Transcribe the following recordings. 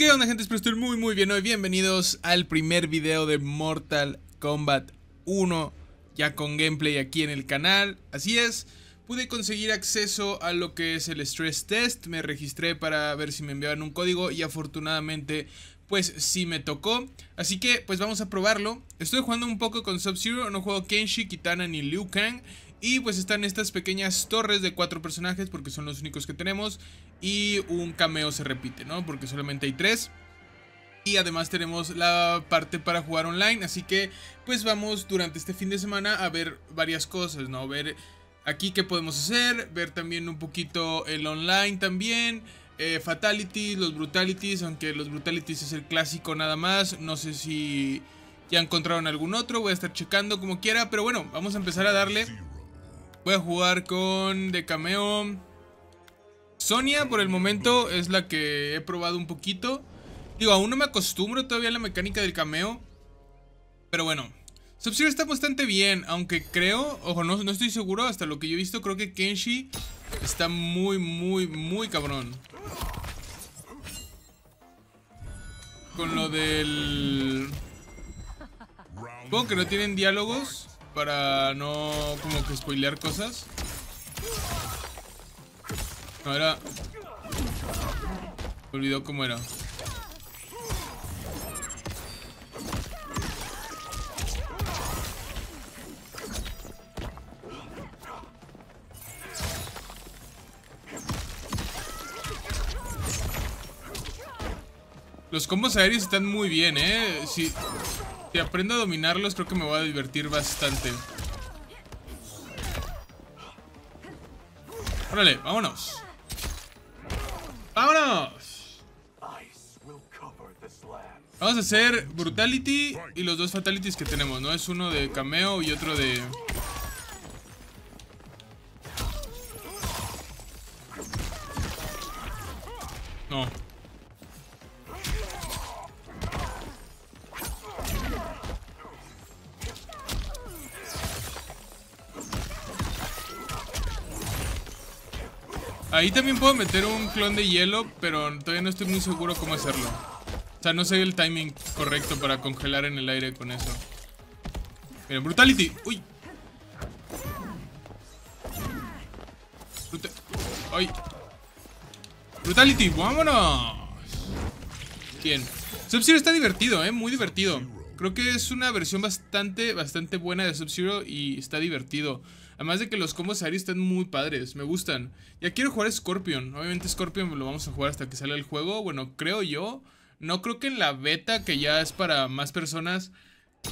¿Qué onda, gente? Espero que estén muy bien hoy. Bienvenidos al primer video de Mortal Kombat 1, ya con gameplay aquí en el canal. Así es, pude conseguir acceso a lo que es el Stress Test. Me registré para ver si me enviaban un código y afortunadamente pues sí me tocó. Así que pues vamos a probarlo. Estoy jugando un poco con Sub-Zero, no juego Kenshi, Kitana ni Liu Kang. Y pues están estas pequeñas torres de 4 personajes porque son los únicos que tenemos. Y un cameo se repite, ¿no? Porque solamente hay 3. Y además tenemos la parte para jugar online. Así que pues vamos durante este fin de semana a ver varias cosas, ¿no? Ver aquí qué podemos hacer, ver también un poquito el online también. Fatalities, los brutalities, aunque los brutalities es el clásico nada más. No sé si ya encontraron algún otro, voy a estar checando como quiera. Pero bueno, vamos a empezar a darle. Voy a jugar con de cameo Sonya por el momento, es la que he probado un poquito. Digo, aún no me acostumbro todavía a la mecánica del cameo, pero bueno. Sub-Zero está bastante bien, aunque creo, ojo, no estoy seguro, hasta lo que yo he visto, creo que Kenshi está muy cabrón. Con lo del... Supongo que no tienen diálogos para no como que spoilear cosas. No, era... Me olvidó cómo era. Los combos aéreos están muy bien, ¿eh? Si aprendo a dominarlos, creo que me voy a divertir bastante. Órale, vámonos. ¡Vámonos! Vamos a hacer Brutality y los dos Fatalities que tenemos, ¿no? Es uno de cameo y otro de... No. Ahí también puedo meter un clon de hielo, pero todavía no estoy muy seguro cómo hacerlo. O sea, no sé el timing correcto para congelar en el aire con eso. Miren, Brutality. Uy. Ay. Brutality, vámonos. Bien. Sub-Zero está divertido, muy divertido. Creo que es una versión bastante buena de Sub-Zero y está divertido. Además de que los combos aéreos están muy padres, me gustan. Ya quiero jugar Scorpion. Obviamente Scorpion lo vamos a jugar hasta que salga el juego. Bueno, creo yo. No creo que en la beta, que ya es para más personas.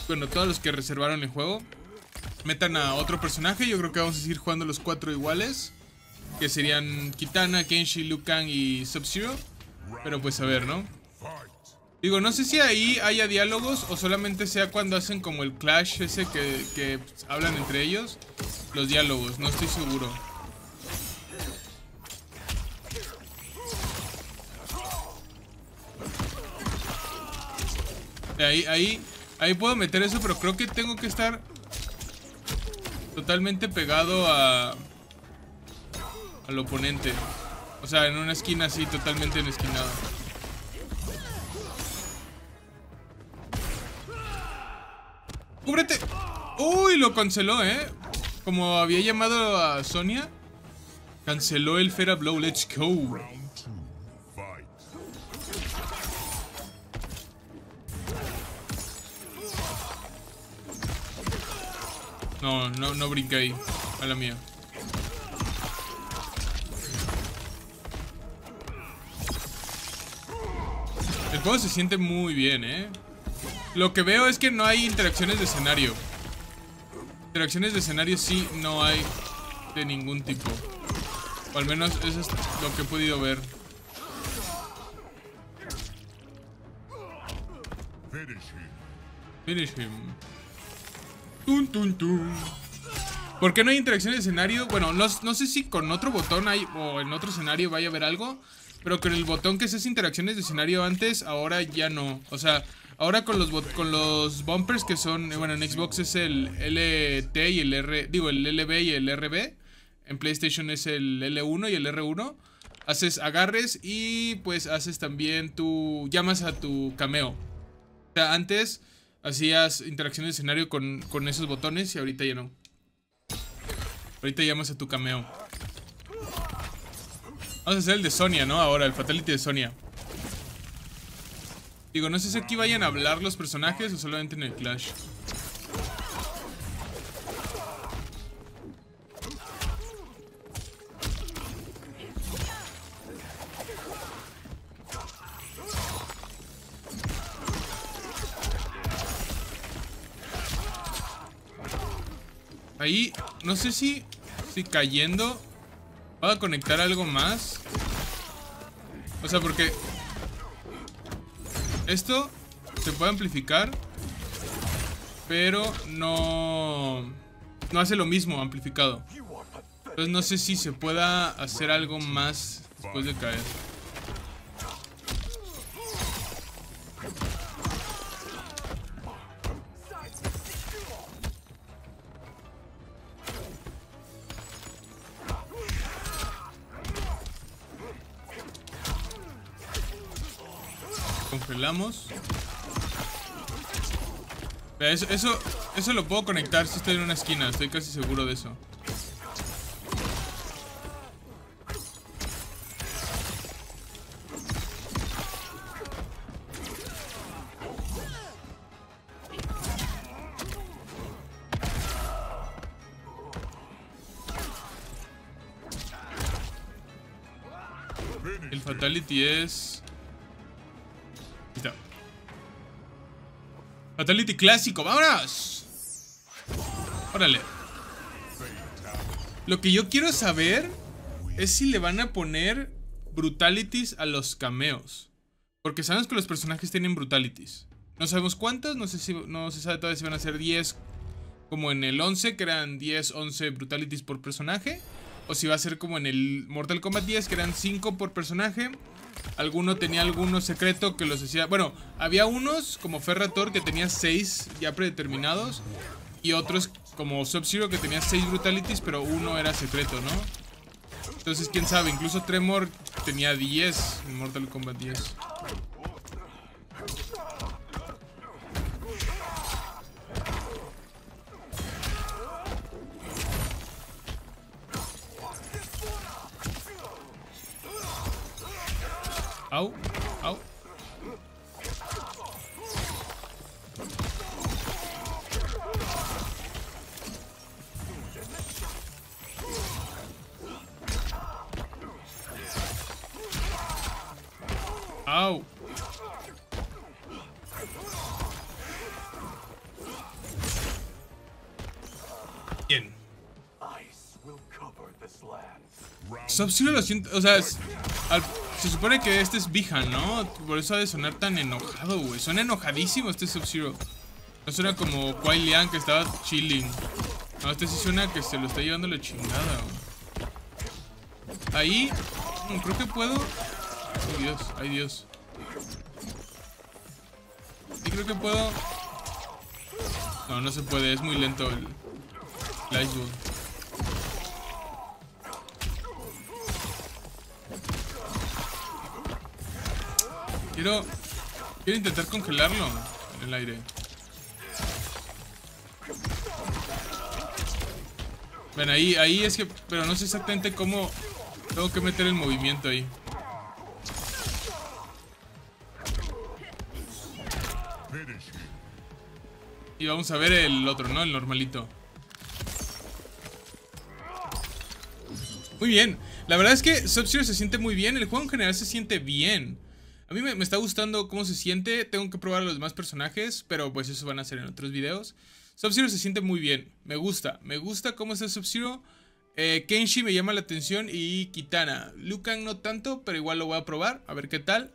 Bueno, todos los que reservaron el juego metan a otro personaje. Yo creo que vamos a seguir jugando los 4 iguales, que serían Kitana, Kenshi, Liu Kang y Sub-Zero. Pero pues a ver, ¿no? Digo, no sé si ahí haya diálogos o solamente sea cuando hacen como el clash ese que hablan entre ellos. Los diálogos, no estoy seguro. Ahí puedo meter eso, pero creo que tengo que estar totalmente pegado al oponente. O sea, en una esquina así, totalmente enesquinado. ¡Cúbrete! ¡Uy! Lo canceló, Como había llamado a Sonya, canceló el Ferra Blow. Let's go. No brinqué ahí. A la mía. El juego se siente muy bien, Lo que veo es que no hay interacciones de escenario. Interacciones de escenario sí no hay de ningún tipo. O al menos eso es lo que he podido ver. Finish him. ¿Por qué no hay interacciones de escenario? Bueno, no sé si con otro botón hay o en otro escenario vaya a haber algo. Pero con el botón que se hace interacciones de escenario antes, ahora ya no. O sea, ahora con los bumpers que son... Bueno, en Xbox es el LT y el R... Digo, el LB y el RB. En PlayStation es el L1 y el R1. haces agarres y pues haces también tu... llamas a tu cameo. O sea, antes hacías interacción de escenario con esos botones y ahorita ya no. Ahorita llamas a tu cameo. Vamos a hacer el de Sonya, ¿no? Ahora, el Fatality de Sonya. Digo, no sé si aquí vayan a hablar los personajes o solamente en el Clash. Ahí, no sé si cayendo va a conectar algo más. O sea, porque esto se puede amplificar, pero no hace lo mismo amplificado. Entonces no sé si se pueda hacer algo más después de caer. Eso lo puedo conectar si estoy en una esquina. Estoy casi seguro de eso. El Fatality es... Fatality clásico, ¡vámonos! Órale. Lo que yo quiero saber es si le van a poner brutalities a los cameos. Porque sabemos que los personajes tienen brutalities. No sabemos cuántas, no se sabe todavía si van a ser 10 como en el 11, que eran 10, 11 brutalities por personaje. O si va a ser como en el Mortal Kombat 10, que eran 5 por personaje. Alguno tenía alguno secreto que los hacía... Bueno, había unos como Ferra Tor que tenía 6 ya predeterminados. Y otros como Sub-Zero que tenía 6 brutalities, pero uno era secreto, ¿no? Entonces, quién sabe, incluso Tremor tenía 10 en Mortal Kombat 10. Au, au. Au. Bien. Sub-Zero lo siento, o sea, es, se supone que este es Bi-Han, ¿no? Por eso ha de sonar tan enojado, güey. Suena enojadísimo este Sub-Zero. No suena como Kuai Liang que estaba chilling. No, este sí suena que se lo está llevando la chingada, güey. Ahí, creo que puedo... Ay, Dios, ay, Dios. Sí, creo que puedo... No, no se puede, es muy lento el... Lightball. Quiero intentar congelarlo en el aire. Ven, ahí es que... Pero no sé exactamente cómo... Tengo que meter el movimiento ahí. Y vamos a ver el otro, ¿no? El normalito. Muy bien. La verdad es que Sub-Zero se siente muy bien. El juego en general se siente bien. A mí me está gustando cómo se siente. Tengo que probar a los demás personajes, pero pues eso van a hacer en otros videos. Sub-Zero se siente muy bien. Me gusta cómo está Sub-Zero. Kenshi me llama la atención y Kitana. Liu Kang no tanto, pero igual lo voy a probar. A ver qué tal.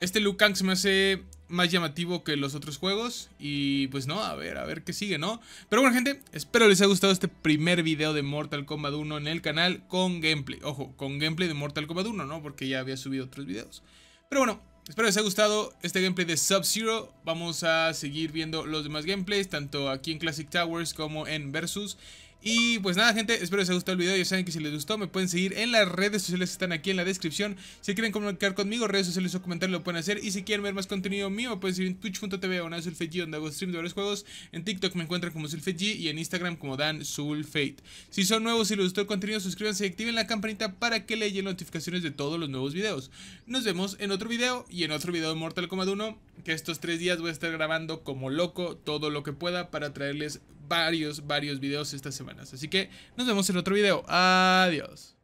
Este Liu Kang se me hace más llamativo que los otros juegos. Y pues no, a ver qué sigue, ¿no? Pero bueno, gente, espero les haya gustado este primer video de Mortal Kombat 1 en el canal con gameplay. Ojo, con gameplay de Mortal Kombat 1, ¿no? Porque ya había subido otros videos. Pero bueno, espero les haya gustado este gameplay de Sub-Zero. Vamos a seguir viendo los demás gameplays, tanto aquí en Classic Towers como en Versus. Y pues nada, gente, espero que les haya gustado el video. Ya saben que si les gustó me pueden seguir en las redes sociales que están aquí en la descripción. Si quieren comunicar conmigo, redes sociales o comentarios lo pueden hacer. Y si quieren ver más contenido mío, me pueden seguir en twitch.tv o DanSulfateG, donde hago stream de varios juegos. En TikTok me encuentran como SulfateG y en Instagram como DanSulfate. Si son nuevos y les gustó el contenido, suscríbanse y activen la campanita para que les lleguen notificaciones de todos los nuevos videos. Nos vemos en otro video y en otro video de Mortal Kombat 1, que estos 3 días voy a estar grabando como loco todo lo que pueda para traerles varios videos estas semanas. Así que nos vemos en otro video. Adiós.